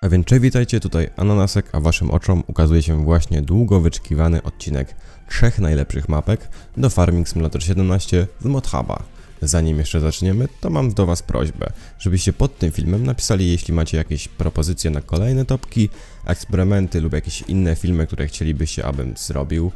A więc cześć, witajcie, tutaj Ananasek, a waszym oczom ukazuje się właśnie długo wyczekiwany odcinek 3 najlepszych mapek do Farming Simulator 17 z modhuba. Zanim jeszcze zaczniemy, to mam do was prośbę, żebyście pod tym filmem napisali, jeśli macie jakieś propozycje na kolejne topki, eksperymenty lub jakieś inne filmy, które chcielibyście, abym zrobił.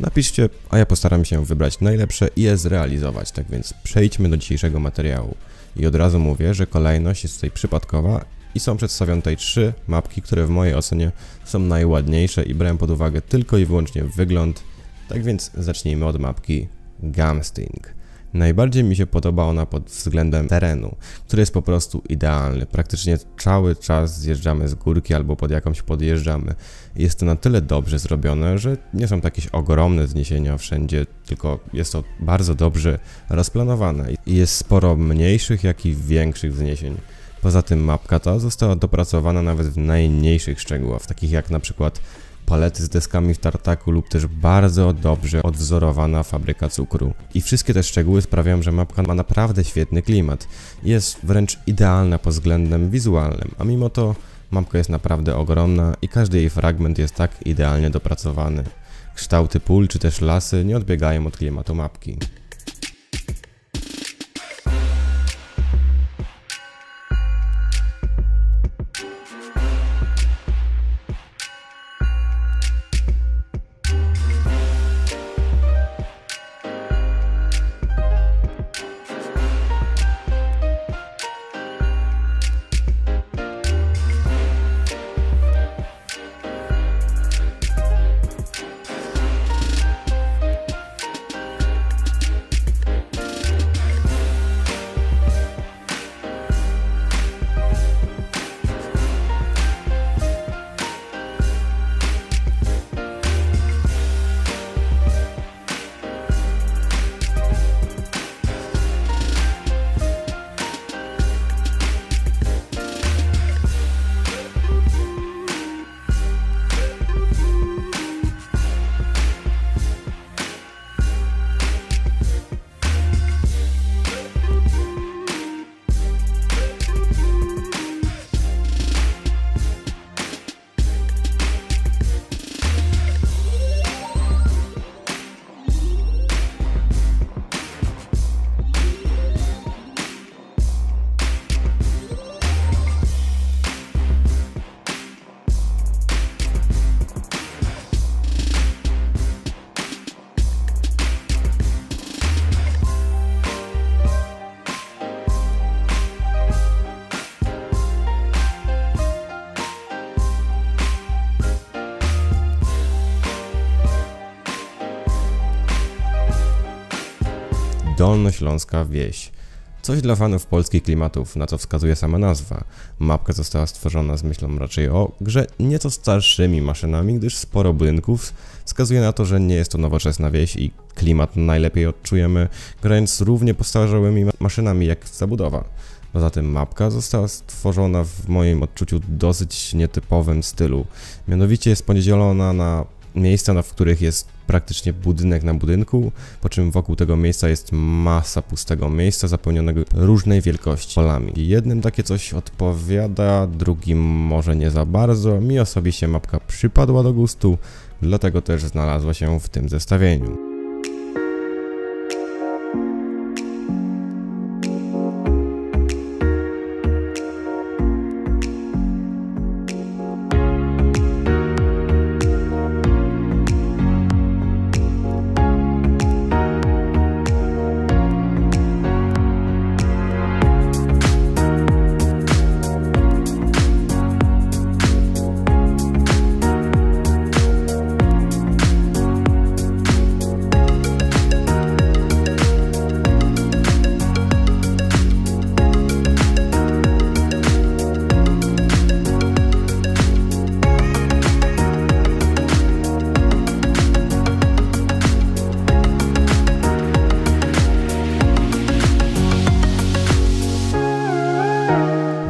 Napiszcie, a ja postaram się wybrać najlepsze i je zrealizować, tak więc przejdźmy do dzisiejszego materiału. I od razu mówię, że kolejność jest tutaj przypadkowa i są przedstawione tutaj 3 mapki, które w mojej ocenie są najładniejsze i brałem pod uwagę tylko i wyłącznie wygląd. Tak więc zacznijmy od mapki GAMSTING. Najbardziej mi się podoba ona pod względem terenu, który jest po prostu idealny. Praktycznie cały czas zjeżdżamy z górki albo pod jakąś podjeżdżamy. Jest to na tyle dobrze zrobione, że nie są to jakieś ogromne wzniesienia wszędzie, tylko jest to bardzo dobrze rozplanowane i jest sporo mniejszych, jak i większych wzniesień. Poza tym mapka ta została dopracowana nawet w najmniejszych szczegółach, takich jak na przykład palety z deskami w tartaku lub też bardzo dobrze odwzorowana fabryka cukru. I wszystkie te szczegóły sprawiają, że mapka ma naprawdę świetny klimat. Jest wręcz idealna pod względem wizualnym, a mimo to mapka jest naprawdę ogromna i każdy jej fragment jest tak idealnie dopracowany. Kształty pól czy też lasy nie odbiegają od klimatu mapki. Dolnośląska wieś. Coś dla fanów polskich klimatów, na co wskazuje sama nazwa. Mapka została stworzona z myślą raczej o grze nieco starszymi maszynami, gdyż sporo budynków wskazuje na to, że nie jest to nowoczesna wieś i klimat najlepiej odczujemy grając równie postarzałymi maszynami jak zabudowa. Poza tym mapka została stworzona w moim odczuciu dosyć nietypowym stylu. Mianowicie jest podzielona na miejsca, w których jest praktycznie budynek na budynku, po czym wokół tego miejsca jest masa pustego miejsca zapełnionego różnej wielkości polami. Jednym takie coś odpowiada, drugim może nie za bardzo. Mi osobiście mapka przypadła do gustu, dlatego też znalazła się w tym zestawieniu.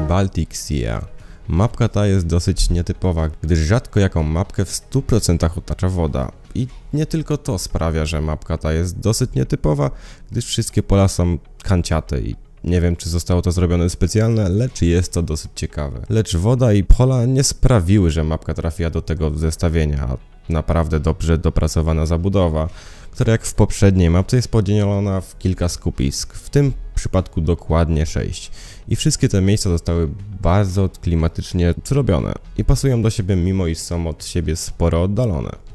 Baltic Sea. Mapka ta jest dosyć nietypowa, gdyż rzadko jaką mapkę w 100% otacza woda. I nie tylko to sprawia, że mapka ta jest dosyć nietypowa, gdyż wszystkie pola są kanciate i Nie wiem, czy zostało to zrobione specjalne, lecz jest to dosyć ciekawe. Lecz woda i pola nie sprawiły, że mapka trafiła do tego zestawienia, a naprawdę dobrze dopracowana zabudowa, która jak w poprzedniej mapce jest podzielona w kilka skupisk, w tym przypadku dokładnie 6. I wszystkie te miejsca zostały bardzo klimatycznie zrobione i pasują do siebie, mimo iż są od siebie sporo oddalone.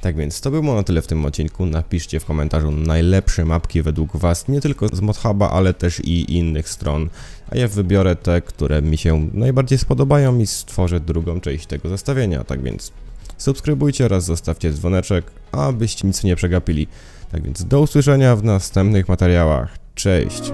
Tak więc to było na tyle w tym odcinku. Napiszcie w komentarzu najlepsze mapki według Was, nie tylko z ModHuba, ale też i innych stron. A ja wybiorę te, które mi się najbardziej spodobają i stworzę drugą część tego zestawienia. Tak więc subskrybujcie oraz zostawcie dzwoneczek, abyście nic nie przegapili. Tak więc do usłyszenia w następnych materiałach. Cześć!